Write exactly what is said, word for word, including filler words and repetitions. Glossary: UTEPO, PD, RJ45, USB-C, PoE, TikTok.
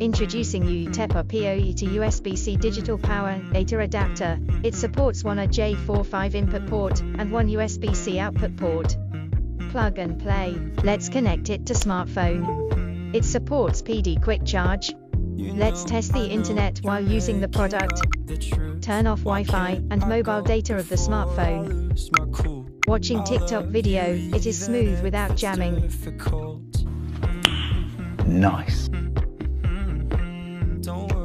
Introducing UTEPO P O E to U S B C digital power data adapter. It supports one R J forty-five input port and one U S B C output port. Plug and play. Let's connect it to smartphone. It supports P D quick charge. Let's test the internet while using the product. Turn off Wi-Fi and mobile data of the smartphone. Watching TikTok video, it is smooth without jamming. Nice. Don't